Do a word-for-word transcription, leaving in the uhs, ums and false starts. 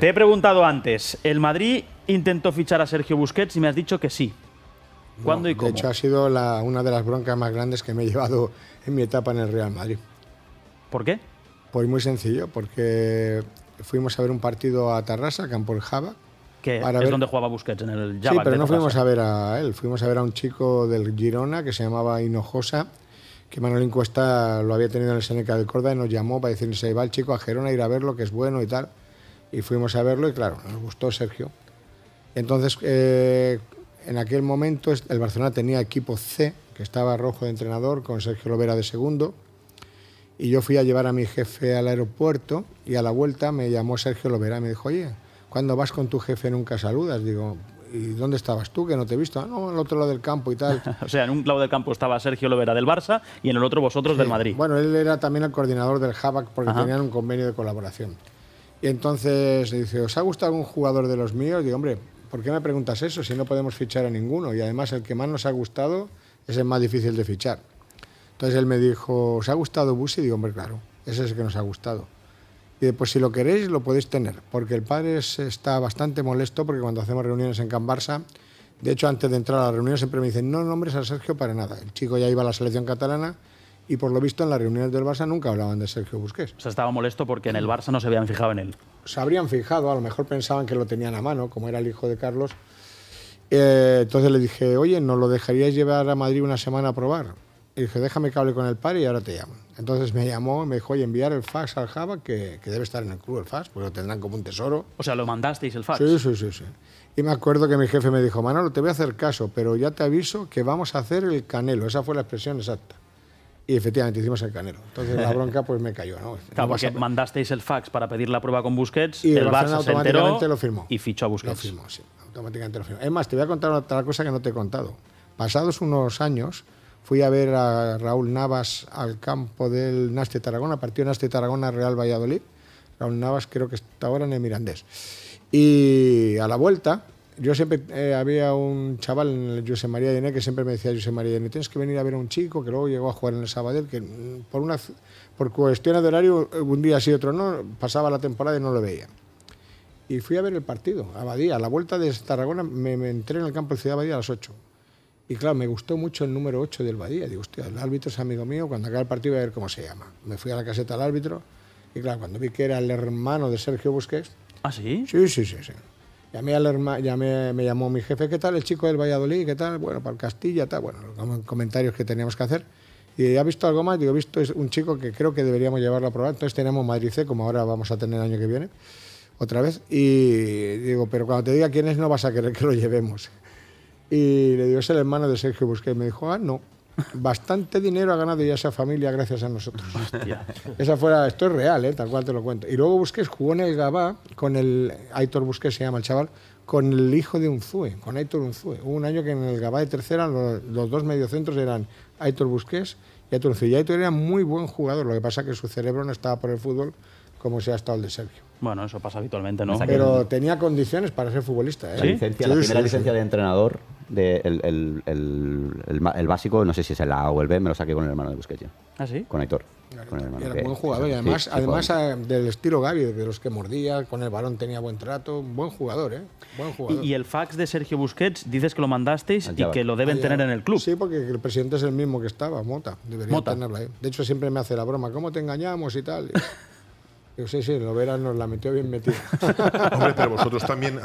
Te he preguntado antes, ¿el Madrid intentó fichar a Sergio Busquets? Y me has dicho que sí. ¿Cuándo no, y cómo? De hecho, ha sido la, una de las broncas más grandes que me he llevado en mi etapa en el Real Madrid. ¿Por qué? Pues muy sencillo, porque fuimos a ver un partido a Terrassa, Campo Java. Que es ver... donde jugaba Busquets, en el Java. Sí, pero no fuimos a ver a él, fuimos a ver a un chico del Girona que se llamaba Hinojosa, que Manolín Cuesta lo había tenido en el Seneca del Córdoba y nos llamó para decirnos, se va el chico a Girona a ir a verlo, que es bueno y tal. Y fuimos a verlo y claro, nos gustó Sergio. Entonces, eh, en aquel momento el Barcelona tenía equipo C, que estaba Rojo de entrenador, con Sergio Lovera de segundo. Y yo fui a llevar a mi jefe al aeropuerto y a la vuelta me llamó Sergio Lovera y me dijo, oye, cuando vas con tu jefe nunca saludas. Digo, ¿y dónde estabas tú que no te he visto? Ah, no, al otro lado del campo y tal. O sea, en un lado del campo estaba Sergio Lovera del Barça y en el otro vosotros sí, del Madrid. Bueno, él era también el coordinador del Havac porque Ajá. tenían un convenio de colaboración. Y entonces le dice, ¿os ha gustado algún jugador de los míos? Digo, hombre, ¿por qué me preguntas eso si no podemos fichar a ninguno? Y además el que más nos ha gustado es el más difícil de fichar. Entonces él me dijo, ¿os ha gustado Busi? Digo, hombre, claro, ese es el que nos ha gustado. Y digo, pues si lo queréis lo podéis tener, porque el padre está bastante molesto porque cuando hacemos reuniones en Can Barça, de hecho antes de entrar a la reunión siempre me dicen, no nombres a Sergio para nada. El chico ya iba a la selección catalana. Y por lo visto en las reuniones del Barça nunca hablaban de Sergio Busquets. O sea, estaba molesto porque en el Barça no se habían fijado en él. Se habrían fijado, a lo mejor pensaban que lo tenían a mano, como era el hijo de Carlos. Eh, entonces le dije, oye, ¿nos lo dejaríais llevar a Madrid una semana a probar? Y dije, déjame que hable con el padre y ahora te llamo. Entonces me llamó, me dijo, oye, enviar el fax al Java, que, que debe estar en el club el fax, pues lo tendrán como un tesoro. O sea, ¿lo mandasteis el fax? Sí, sí, sí, sí. Y me acuerdo que mi jefe me dijo, Manolo, te voy a hacer caso, pero ya te aviso que vamos a hacer el canelo. Esa fue la expresión exacta. Y efectivamente hicimos el canelo. Entonces la bronca pues me cayó, ¿no? Claro, porque mandasteis el fax para pedir la prueba con Busquets, y el Barça se enteró lo firmó. Y fichó a Busquets. Lo firmó, sí, automáticamente lo firmó. Es más, te voy a contar otra cosa que no te he contado. Pasados unos años fui a ver a Raúl Navas al campo del Nàstic Tarragona, partido Nàstic Tarragona Real Valladolid. Raúl Navas creo que está ahora en el Mirandés. Y a la vuelta, yo siempre eh, había un chaval en el José María Yené que siempre me decía, José María Yené, tienes que venir a ver a un chico que luego llegó a jugar en el Sabadell, que por, una, por cuestiones de horario un día sí, otro no, pasaba la temporada y no lo veía. Y fui a ver el partido, a Badía, a la vuelta de Tarragona me, me entré en el campo de Ciudad de Badía a las ocho. Y claro, me gustó mucho el número ocho del Badía. Digo, hostia, el árbitro es amigo mío, cuando acabe el partido voy a ver cómo se llama. Me fui a la caseta del árbitro y claro, cuando vi que era el hermano de Sergio Busquets... ¿Ah, sí? Sí, sí, sí, sí. Llamé al herma, llamé, me llamó mi jefe, ¿qué tal el chico del Valladolid? ¿Qué tal? Bueno, para el Castilla, tal. Bueno, los comentarios que teníamos que hacer. Y ¿ha visto algo más? Digo, he visto es un chico que creo que deberíamos llevarlo a probar. Entonces tenemos Madrid C, como ahora vamos a tener el año que viene, otra vez. Y digo, pero cuando te diga quién es, no vas a querer que lo llevemos. Y le digo, es el hermano de Sergio Busquets. Me dijo, ah, no. Bastante dinero ha ganado ya esa familia gracias a nosotros. Hostia. Esa fuera, esto es real, ¿eh? Tal cual te lo cuento. Y luego Busquets jugó en el Gabá con el Aitor Busquets, se llama el chaval, con el hijo de Unzúe, con Aitor Unzúe. Hubo un año que en el Gabá de tercera los, los dos mediocentros eran Aitor Busquets y Aitor Unzúe. Y Aitor era muy buen jugador, lo que pasa es que su cerebro no estaba por el fútbol como se ha estado el de Sergio. Bueno, eso pasa habitualmente, ¿no? Pero tenía condiciones para ser futbolista, ¿eh? La, licencia, sí, la primera sí, licencia sí. de entrenador, de el, el, el, el, el básico, no sé si es el A o el B, me lo saqué con el hermano de Busquets. ¿Ah, sí? Con Aitor. Claro, con el hermano, era un buen jugador y además, sí, además sí, a, del estilo Gavi, de los que mordía, con el balón tenía buen trato, buen jugador, ¿eh? Buen jugador. Y, y el fax de Sergio Busquets, dices que lo mandasteis y que lo deben ah, tener en el club. Sí, porque el presidente es el mismo que estaba, Mota. Debería Mota. tenerlo ahí. De hecho, siempre me hace la broma, ¿cómo te engañamos y tal? Y... Yo sí, sí, Lovera nos la metió bien metida. Hombre, pero vosotros también...